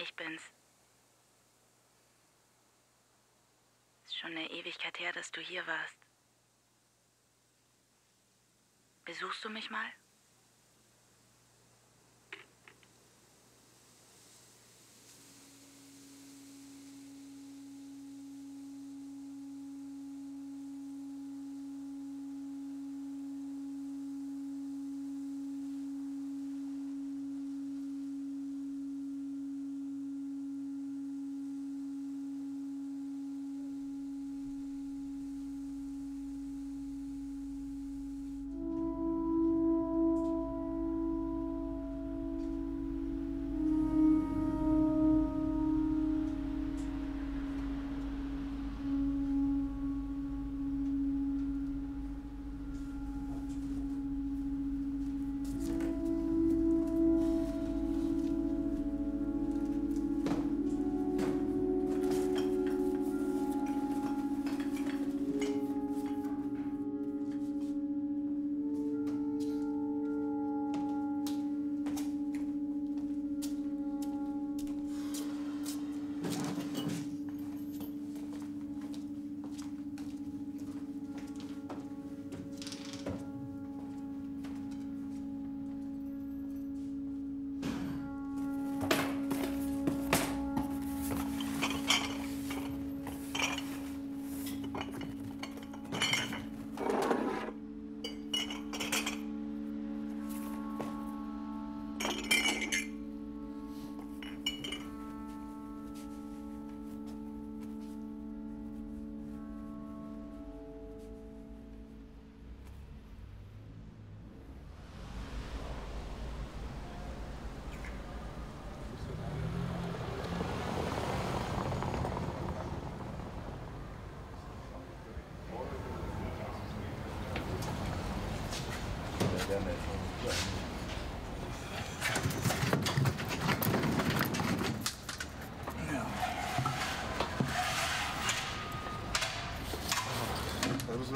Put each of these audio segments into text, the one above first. Ich bin's. Ist schon eine Ewigkeit her, dass du hier warst. Besuchst du mich mal?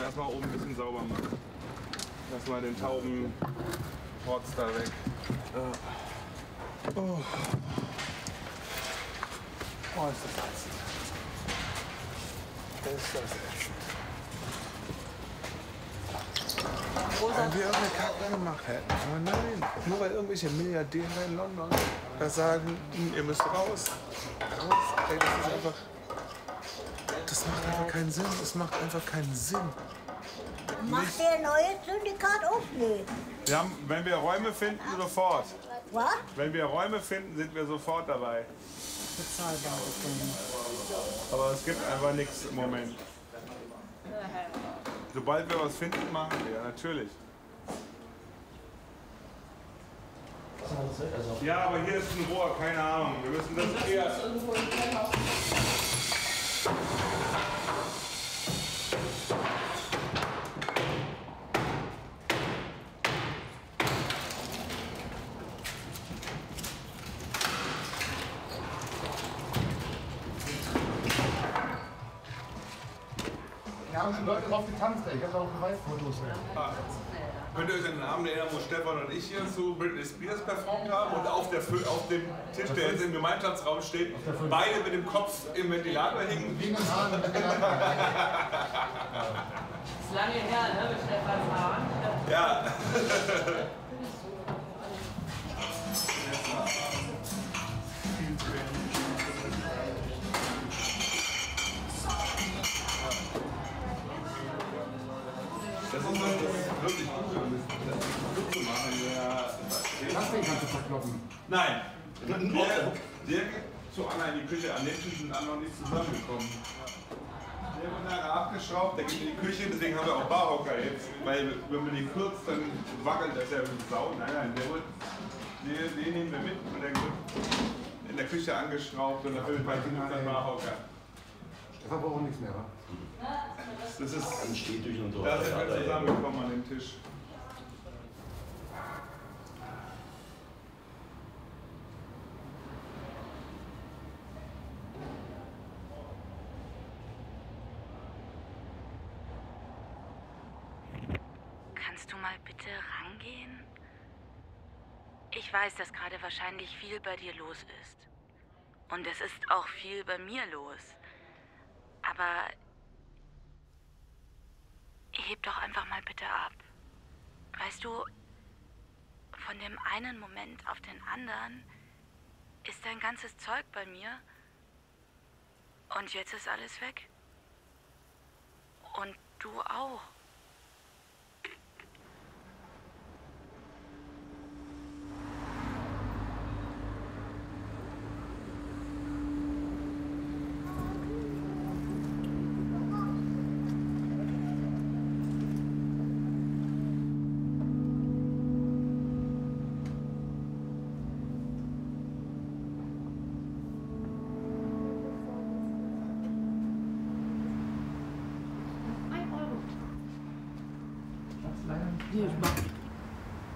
Erstmal oben ein bisschen sauber machen. Lass mal den tauben Rotz da weg. Oh, oh, ist das ätzend. Ist das ätzend. Wenn wir irgendeine Kacke gemacht hätten. Aber nein, nur weil irgendwelche Milliardäre in London da sagen, ihr müsst raus. Ey, das ist einfach... Das macht einfach keinen Sinn. Das macht einfach keinen Sinn. Macht ihr ein neues Syndikat auf? Nee. Ja, wenn wir Räume finden, sofort. Was? Wenn wir Räume finden, sind wir sofort dabei. Bezahlbar. Aber es gibt einfach nichts im Moment. Sobald wir was finden, machen wir, natürlich. Ja, aber hier ist ein Rohr, keine Ahnung. Wir müssen das hier... Leute drauf getanzt, ich habe auch Beweisfotos. Könnt ihr euch an den Abend erinnern, wo Stefan und ich hier zu Britney Spears performt haben und auf dem Tisch, der jetzt im Gemeinschaftsraum steht, beide mit dem Kopf im Ventilator hingen? Das ist lange her, ne, mit Stefan Hahn. Ja. Wirklich gut zu machen, ja. Hast du den ganzen verkloppen? Nein. Dirk zu Anna in die Küche, an den Tisch sind Anna noch nicht zusammengekommen. Dirk und Anna abgeschraubt, der geht in die Küche, deswegen haben wir auch Barhocker jetzt. Weil wenn man den kürzt, dann wackelt das ja mit Sau. Nein, den nehmen wir mit und der wird in der Küche angeschraubt und dafür bei den dann Barhocker. Stefan braucht auch nichts mehr, wa? Das ist ganz stetig und so. Da sind wir zusammengekommen an dem Tisch. Kannst du mal bitte rangehen? Ich weiß, dass gerade wahrscheinlich viel bei dir los ist. Und es ist auch viel bei mir los. Aber heb doch einfach mal bitte ab. Weißt du, von dem einen Moment auf den anderen ist dein ganzes Zeug bei mir und jetzt ist alles weg. Und du auch.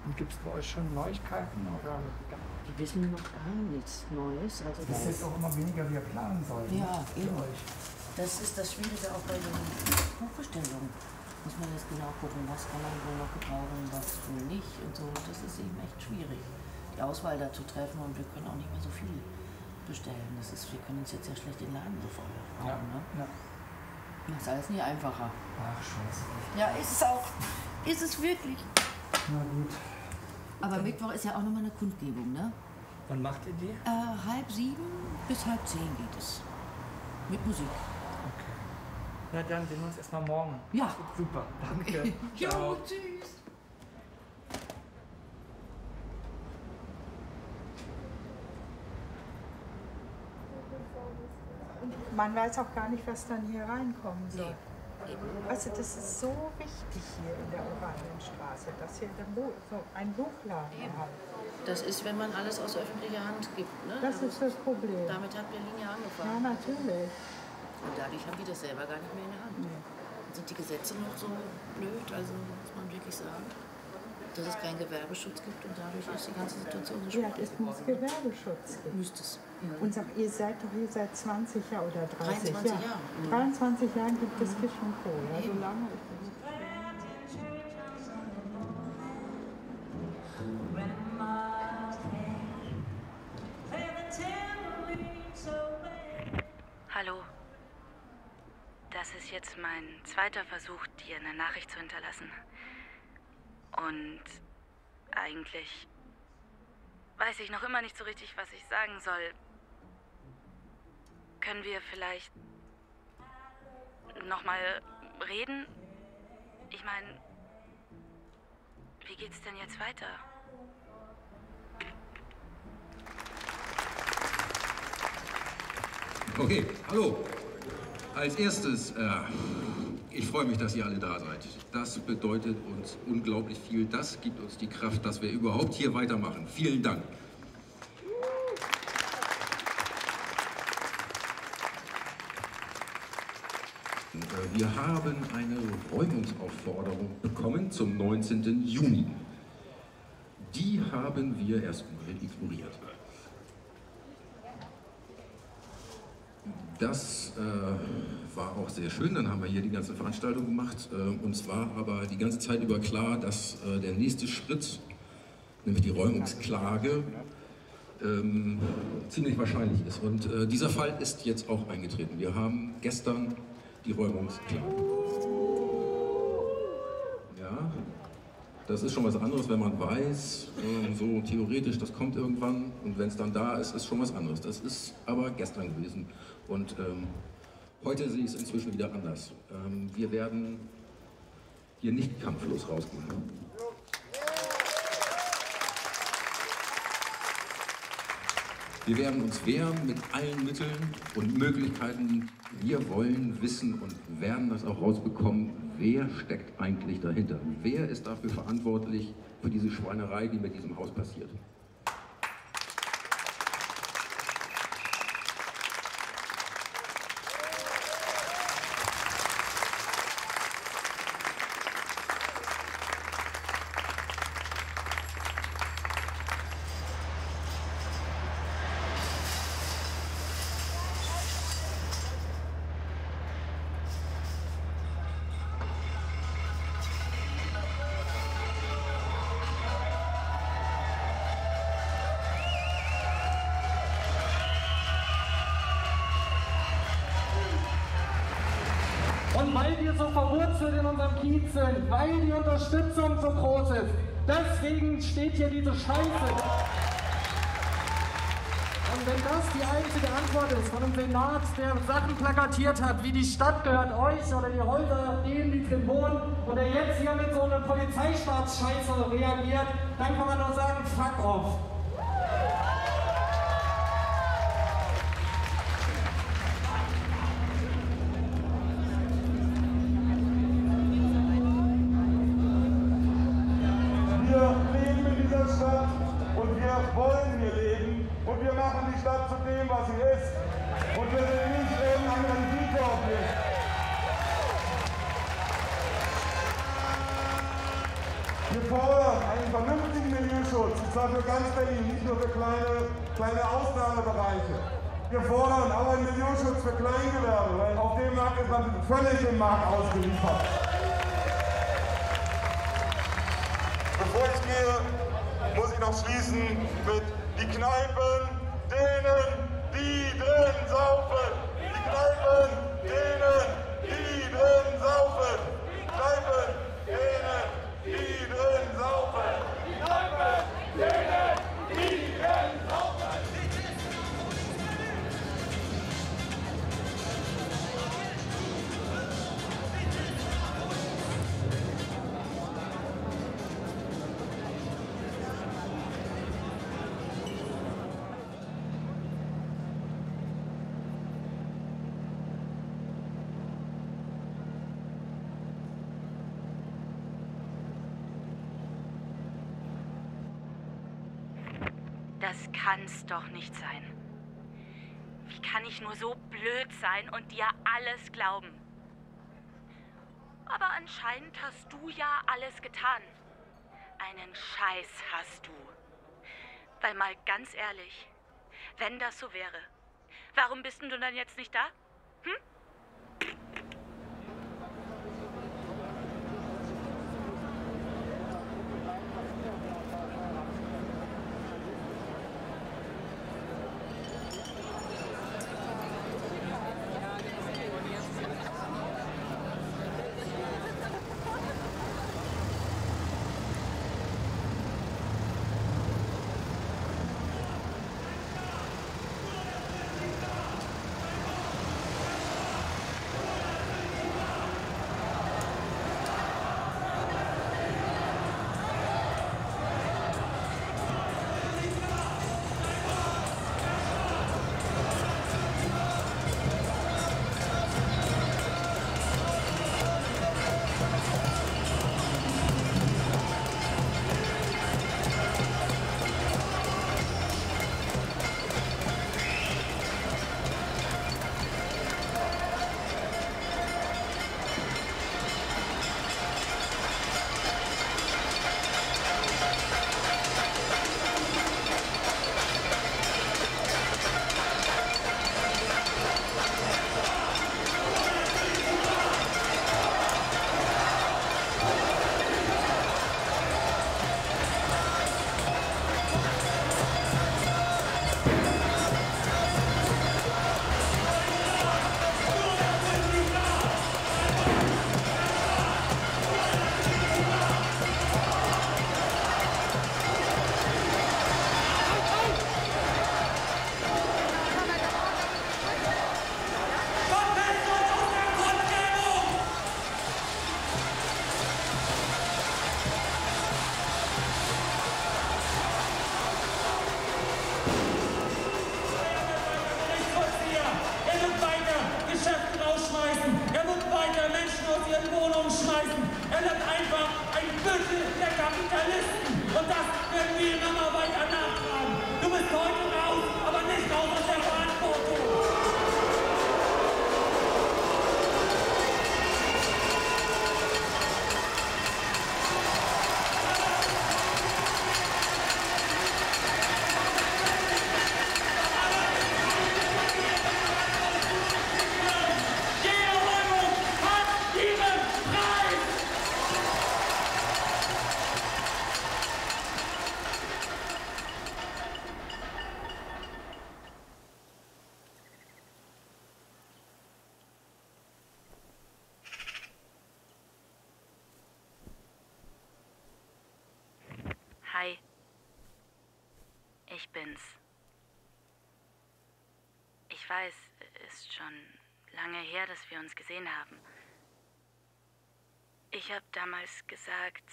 Und gibt es bei euch schon Neuigkeiten? Oder? Wir wissen noch gar nichts Neues. Also das ist jetzt auch immer weniger, wie wir planen sollten. Ja, eben. Das ist das Schwierige auch bei den Buchbestellungen. Muss man jetzt genau gucken, was kann man wohl noch gebrauchen, was wohl nicht und so. Das ist eben echt schwierig, die Auswahl da zu treffen. Und wir können auch nicht mehr so viel bestellen. Das ist, wir können uns jetzt ja schlecht den Laden so voll machen, ne? Ja. Das ist alles nie einfacher. Ach, scheiße. Ja, ist es auch. Ist es wirklich. Na gut. Aber Mittwoch ist ja auch nochmal eine Kundgebung, ne? Wann macht ihr die? 6:30 bis 9:30 geht es. Mit Musik. Okay. Na dann sehen wir uns erstmal morgen. Ja. Super, danke. Okay. Jo, tschüss. Man weiß auch gar nicht, was dann hier reinkommen soll. Nee. Also das ist so wichtig hier in der Oranienstraße, dass hier so ein Buchladen hat. Das ist, wenn man alles aus öffentlicher Hand gibt. Ne? Das ist das Problem. Damit hat Berlin ja angefangen. Ja, natürlich. Und dadurch haben wir das selber gar nicht mehr in der Hand. Nee. Sind die Gesetze noch so blöd, also muss man wirklich sagen, dass es keinen Gewerbeschutz gibt und dadurch ist die ganze Situation so schwierig. Ja, es muss Gewerbeschutz geben. Müsste es. Ja. Und sagt, ihr seid doch hier seit 20 Jahren oder 30 Jahren. 23 Jahre. 23 Jahren gibt es Kisch und Co. Ja, so lange. Hallo. Das ist jetzt mein zweiter Versuch, dir eine Nachricht zu hinterlassen. Und eigentlich weiß ich noch immer nicht so richtig, was ich sagen soll. Können wir vielleicht nochmal reden? Ich meine, wie geht's denn jetzt weiter? Okay, hallo. Als erstes, ich freue mich, dass ihr alle da seid. Das bedeutet uns unglaublich viel. Das gibt uns die Kraft, dass wir überhaupt hier weitermachen. Vielen Dank. Wir haben eine Räumungsaufforderung bekommen zum 19. Juni. Die haben wir erstmal ignoriert. Das war auch sehr schön, dann haben wir hier die ganze Veranstaltung gemacht. Uns war aber die ganze Zeit über klar, dass der nächste Schritt, nämlich die Räumungsklage, ziemlich wahrscheinlich ist. Und dieser Fall ist jetzt auch eingetreten. Wir haben gestern die Räumungsklage. Ja, das ist schon was anderes, wenn man weiß, so theoretisch, das kommt irgendwann. Und wenn es dann da ist, ist schon was anderes. Das ist aber gestern gewesen. Und heute sehe ich es inzwischen wieder anders. Wir werden hier nicht kampflos rausgehen. Wir werden uns wehren mit allen Mitteln und Möglichkeiten. Wir wollen wissen und werden das auch rausbekommen, wer steckt eigentlich dahinter? Wer ist dafür verantwortlich für diese Schweinerei, die mit diesem Haus passiert? weil wir so verwurzelt in unserem Kiez sind, weil die Unterstützung so groß ist. Deswegen steht hier diese Scheiße. Und wenn das die einzige Antwort ist von einem Senat, der Sachen plakatiert hat, wie die Stadt gehört euch oder die Häuser denen, die drin wohnen, und der jetzt hier mit so einer Polizeistaatscheiße reagiert, dann kann man nur sagen, fuck off. Für ganz Berlin, nicht nur für kleine Ausnahmebereiche. Wir fordern auch einen Milieuschutz für Kleingewerbe, weil auf dem Markt ist man völlig dem Markt ausgeliefert. Bevor ich gehe, muss ich noch schließen mit die Kneipen denen, die drin saufen. Die Kneipen denen, die drin saufen. Die Kneipen denen, die drin saufen. Die Kneipen denen, die drin saufen! Das kann's doch nicht sein. Wie kann ich nur so blöd sein und dir alles glauben? Aber anscheinend hast du ja alles getan. Einen Scheiß hast du. Weil mal ganz ehrlich, wenn das so wäre, warum bist denn du dann jetzt nicht da? Hm? ich weiß, ist schon lange her, dass wir uns gesehen haben. Ich habe damals gesagt,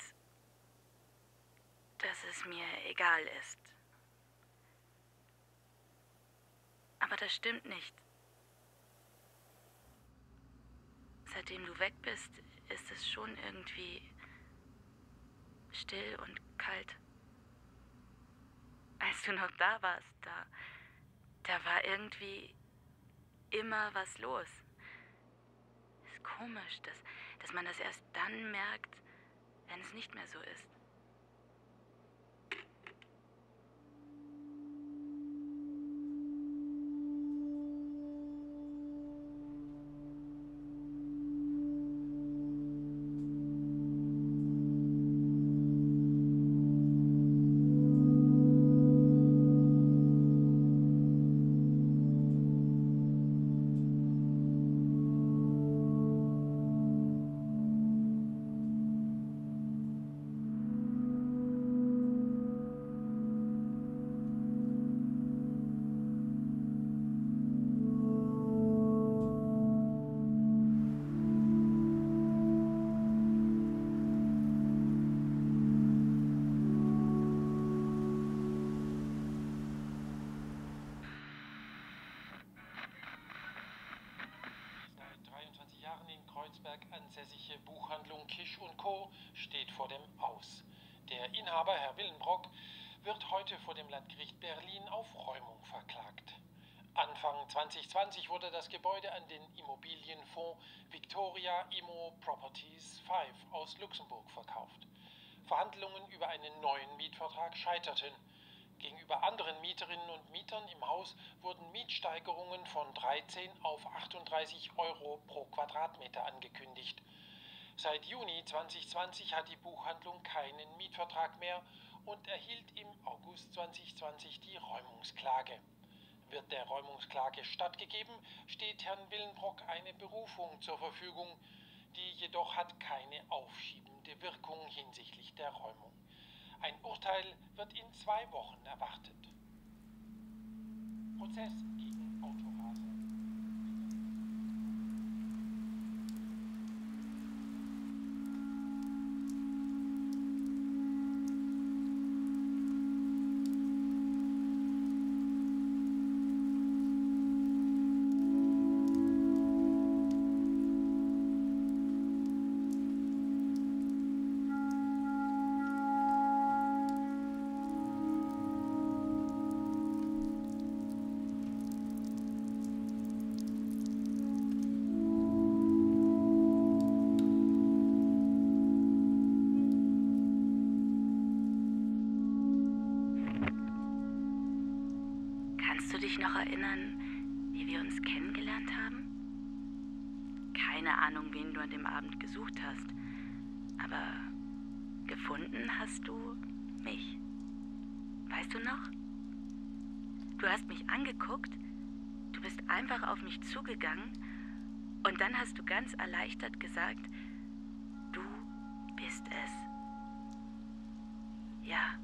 dass es mir egal ist. Aber das stimmt nicht. Seitdem du weg bist, ist es schon irgendwie still und kalt. Als du noch da warst, da war irgendwie immer was los. Ist komisch, dass man das erst dann merkt, wenn es nicht mehr so ist. Ansässige Buchhandlung Kisch und Co. steht vor dem Aus. Der Inhaber, Herr Willenbrock, wird heute vor dem Landgericht Berlin auf Räumung verklagt. Anfang 2020 wurde das Gebäude an den Immobilienfonds Victoria Immo Properties 5 aus Luxemburg verkauft. Verhandlungen über einen neuen Mietvertrag scheiterten. Gegenüber anderen Mieterinnen und Mietern im Haus wurden Mietsteigerungen von 13 auf 38 € pro Quadratmeter angekündigt. Seit Juni 2020 hat die Buchhandlung keinen Mietvertrag mehr und erhielt im August 2020 die Räumungsklage. Wird der Räumungsklage stattgegeben, steht Herrn Willenbrock eine Berufung zur Verfügung. Die jedoch hat keine aufschiebende Wirkung hinsichtlich der Räumung. Ein Urteil wird in 2 Wochen erwartet. Prozess gegen Autorase. Kannst du dich noch erinnern, wie wir uns kennengelernt haben? Keine Ahnung, wen du an dem Abend gesucht hast, aber gefunden hast du mich. Weißt du noch? Du hast mich angeguckt, du bist einfach auf mich zugegangen und dann hast du ganz erleichtert gesagt, du bist es. Ja.